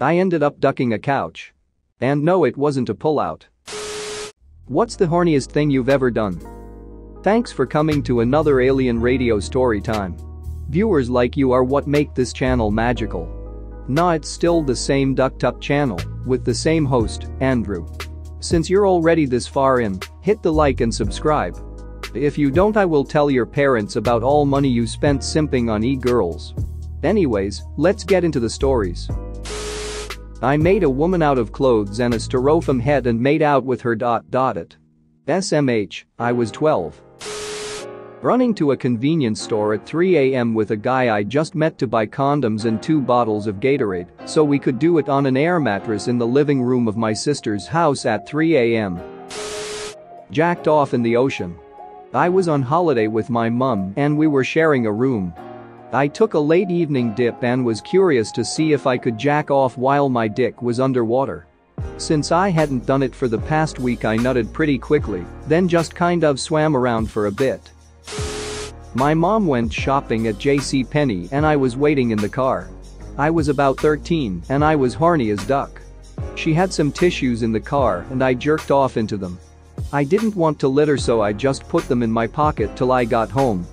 I ended up ducking a couch. And no, it wasn't a pullout. What's the horniest thing you've ever done? Thanks for coming to another Alien Radio story time. Viewers like you are what make this channel magical. Nah, it's still the same ducked up channel with the same host, Andrew. Since you're already this far in, hit the like and subscribe. If you don't, I will tell your parents about all money you spent simping on e-girls. Anyways, let's get into the stories. I made a woman out of clothes and a styrofoam head and made out with her ... SMH, I was 12. Running to a convenience store at 3 AM with a guy I just met to buy condoms and 2 bottles of Gatorade so we could do it on an air mattress in the living room of my sister's house at 3 AM. Jacked off in the ocean. I was on holiday with my mum and we were sharing a room. I took a late evening dip and was curious to see if I could jack off while my dick was underwater. Since I hadn't done it for the past week, I nutted pretty quickly, then just kind of swam around for a bit. My mom went shopping at JCPenney and I was waiting in the car. I was about 13 and I was horny as duck. She had some tissues in the car and I jerked off into them. I didn't want to litter, so I just put them in my pocket till I got home.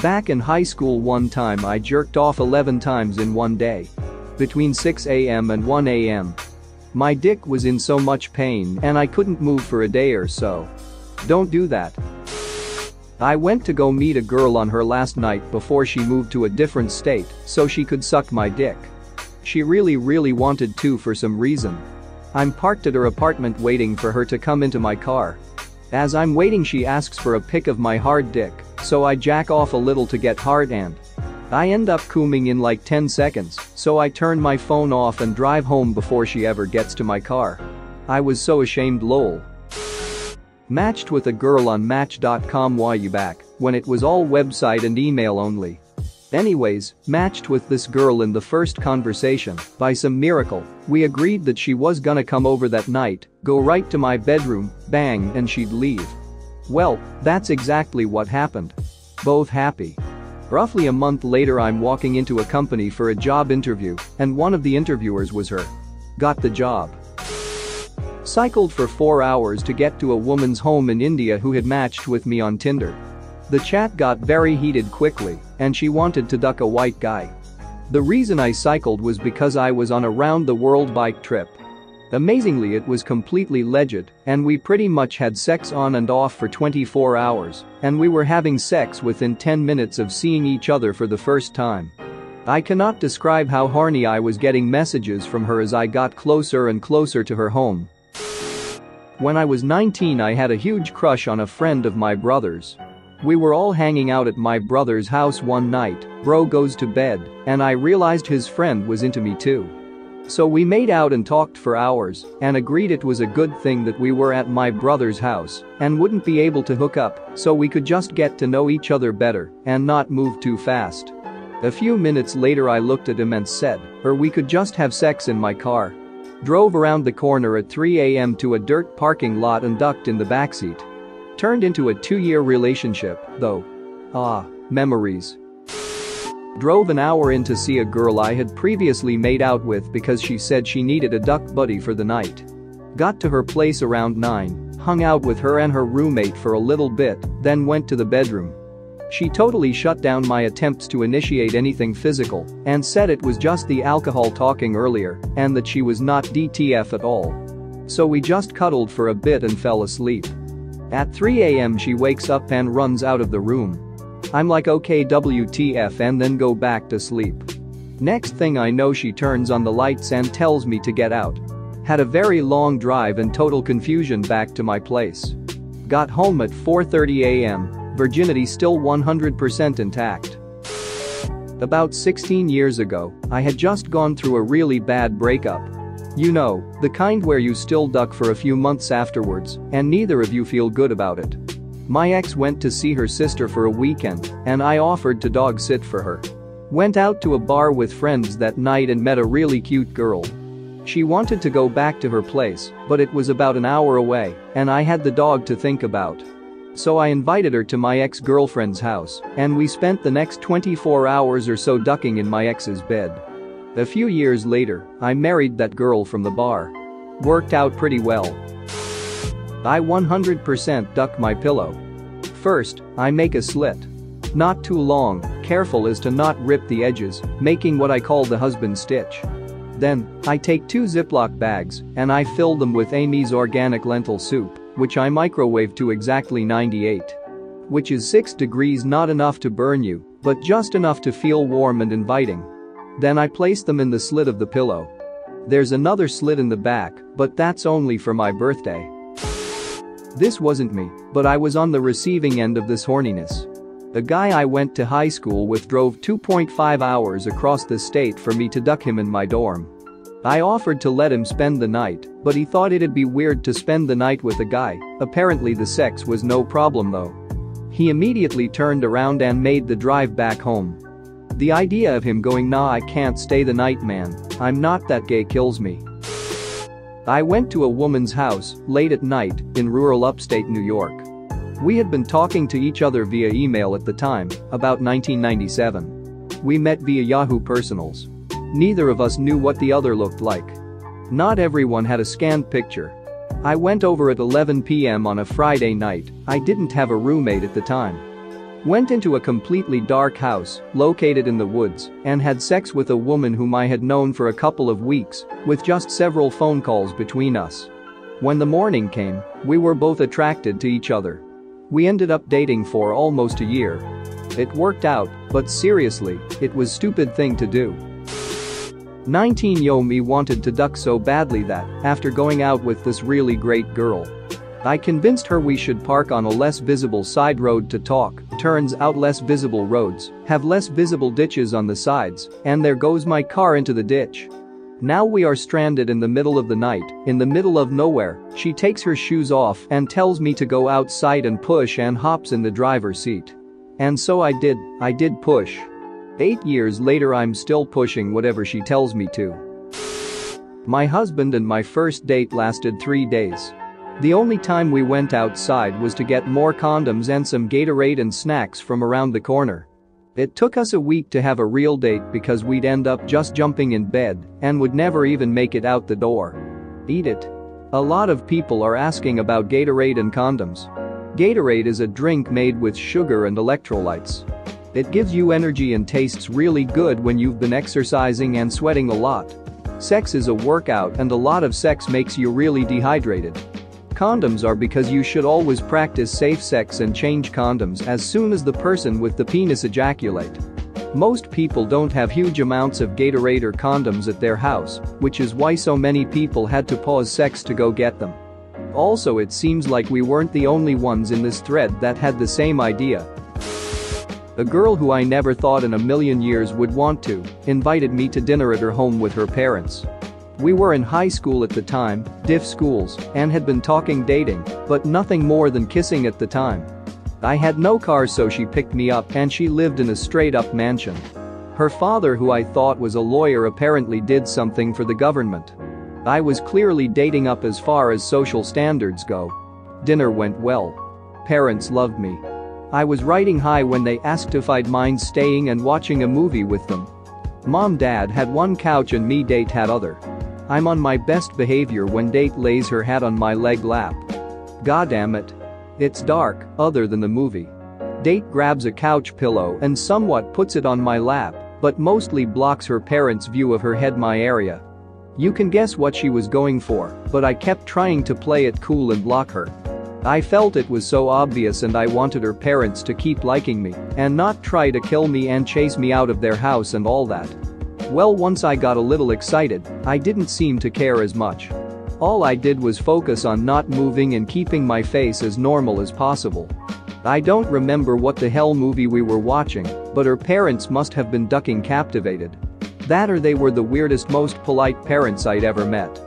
Back in high school one time I jerked off 11 times in one day. Between 6 AM and 1 AM. My dick was in so much pain and I couldn't move for a day or so. Don't do that. I went to go meet a girl on her last night before she moved to a different state so she could suck my dick. She really wanted to for some reason. I'm parked at her apartment waiting for her to come into my car. As I'm waiting, she asks for a pic of my hard dick, so I jack off a little to get hard and I end up cooming in like 10 seconds, so I turn my phone off and drive home before she ever gets to my car. I was so ashamed, lol. Matched with a girl on Match.com way back when it was all website and email only. Anyways, matched with this girl in the first conversation, by some miracle, we agreed that she was gonna come over that night, go right to my bedroom, bang, and she'd leave. Well, that's exactly what happened. Both happy. Roughly a month later I'm walking into a company for a job interview, and one of the interviewers was her. Got the job. Cycled for 4 hours to get to a woman's home in India who had matched with me on Tinder. The chat got very heated quickly, and she wanted to duck a white guy. The reason I cycled was because I was on a round-the-world bike trip. Amazingly, it was completely legit, and we pretty much had sex on and off for 24 hours, and we were having sex within 10 minutes of seeing each other for the first time. I cannot describe how horny I was getting messages from her as I got closer and closer to her home. When I was 19, I had a huge crush on a friend of my brother's. We were all hanging out at my brother's house one night, bro goes to bed, and I realized his friend was into me too. So we made out and talked for hours, and agreed it was a good thing that we were at my brother's house and wouldn't be able to hook up, so we could just get to know each other better and not move too fast. A few minutes later I looked at him and said, or we could just have sex in my car. Drove around the corner at 3 AM to a dirt parking lot and ducked in the backseat. Turned into a 2-year relationship, though. Ah, memories. Drove an hour in to see a girl I had previously made out with because she said she needed a duck buddy for the night. Got to her place around 9, hung out with her and her roommate for a little bit, then went to the bedroom. She totally shut down my attempts to initiate anything physical and said it was just the alcohol talking earlier and that she was not DTF at all. So we just cuddled for a bit and fell asleep. At 3 AM she wakes up and runs out of the room. I'm like, okay, WTF, and then go back to sleep. Next thing I know she turns on the lights and tells me to get out. Had a very long drive and total confusion back to my place. Got home at 4:30 AM, virginity still 100% intact. About 16 years ago, I had just gone through a really bad breakup. You know, the kind where you still duck for a few months afterwards, and neither of you feel good about it. My ex went to see her sister for a weekend, and I offered to dog sit for her. Went out to a bar with friends that night and met a really cute girl. She wanted to go back to her place, but it was about an hour away, and I had the dog to think about. So I invited her to my ex-girlfriend's house, and we spent the next 24 hours or so ducking in my ex's bed. A few years later, I married that girl from the bar. Worked out pretty well. I 100% duck my pillow. First, I make a slit. Not too long, careful as to not rip the edges, making what I call the husband stitch. Then, I take 2 Ziploc bags and I fill them with Amy's organic lentil soup, which I microwave to exactly 98. Which is 6 degrees, not enough to burn you, but just enough to feel warm and inviting. Then I place them in the slit of the pillow. There's another slit in the back, but that's only for my birthday. This wasn't me, but I was on the receiving end of this horniness. The guy I went to high school with drove 2.5 hours across the state for me to duck him in my dorm. I offered to let him spend the night, but he thought it'd be weird to spend the night with a guy. Apparently the sex was no problem though. He immediately turned around and made the drive back home. The idea of him going, "Nah, I can't stay the night, man, I'm not that gay," kills me. I went to a woman's house late at night in rural upstate New York. We had been talking to each other via email at the time, about 1997. We met via Yahoo Personals. Neither of us knew what the other looked like. Not everyone had a scanned picture. I went over at 11 p.m. on a Friday night. I didn't have a roommate at the time. Went into a completely dark house, located in the woods, and had sex with a woman whom I had known for a couple of weeks, with just several phone calls between us. When the morning came, we were both attracted to each other. We ended up dating for almost a year. It worked out, but seriously, it was a stupid thing to do. 19-year-old me wanted to duck so badly that, after going out with this really great girl, I convinced her we should park on a less visible side road to talk. Turns out less visible roads have less visible ditches on the sides, and there goes my car into the ditch. Now we are stranded in the middle of the night, in the middle of nowhere. She takes her shoes off and tells me to go outside and push, and hops in the driver's seat. And so I did. I did push. 8 years later, I'm still pushing whatever she tells me to. My husband and my first date lasted 3 days. The only time we went outside was to get more condoms and some Gatorade and snacks from around the corner. It took us a week to have a real date because we'd end up just jumping in bed and would never even make it out the door. Eat it. A lot of people are asking about Gatorade and condoms. Gatorade is a drink made with sugar and electrolytes. It gives you energy and tastes really good when you've been exercising and sweating a lot. Sex is a workout, and a lot of sex makes you really dehydrated. Condoms are because you should always practice safe sex and change condoms as soon as the person with the penis ejaculate. Most people don't have huge amounts of Gatorade or condoms at their house, which is why so many people had to pause sex to go get them. Also, it seems like we weren't the only ones in this thread that had the same idea. A girl who I never thought in a million years would want to invited me to dinner at her home with her parents. We were in high school at the time, diff schools, and had been talking dating, but nothing more than kissing at the time. I had no car, so she picked me up, and she lived in a straight-up mansion. Her father, who I thought was a lawyer, apparently did something for the government. I was clearly dating up as far as social standards go. Dinner went well. Parents loved me. I was riding high when they asked if I'd mind staying and watching a movie with them. Mom, Dad had one couch and me, date had other. I'm on my best behavior when date lays her hat on my leg lap. Goddamn it. It's dark, other than the movie. Date grabs a couch pillow and somewhat puts it on my lap, but mostly blocks her parents' view of her head my area. You can guess what she was going for, but I kept trying to play it cool and block her. I felt it was so obvious, and I wanted her parents to keep liking me and not try to kill me and chase me out of their house and all that. Well, once I got a little excited, I didn't seem to care as much. All I did was focus on not moving and keeping my face as normal as possible. I don't remember what the hell movie we were watching, but her parents must have been ducking captivated. That, or they were the weirdest, most polite parents I'd ever met.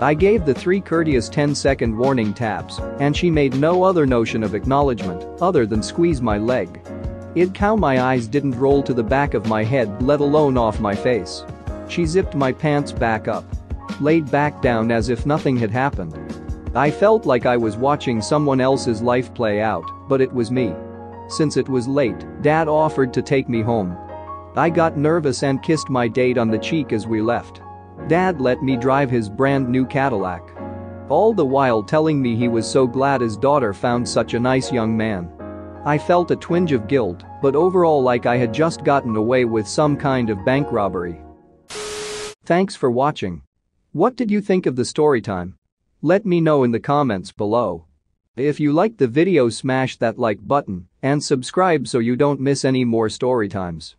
I gave the 3 courteous 10-second warning taps, and she made no other notion of acknowledgement other than squeeze my leg. I'd cow, my eyes didn't roll to the back of my head, let alone off my face. She zipped my pants back up. Laid back down as if nothing had happened. I felt like I was watching someone else's life play out, but it was me. Since it was late, Dad offered to take me home. I got nervous and kissed my date on the cheek as we left. Dad let me drive his brand new Cadillac. All the while telling me he was so glad his daughter found such a nice young man. I felt a twinge of guilt, but overall like I had just gotten away with some kind of bank robbery. Thanks for watching. What did you think of the story time? Let me know in the comments below. If you liked the video, smash that like button and subscribe so you don't miss any more story times.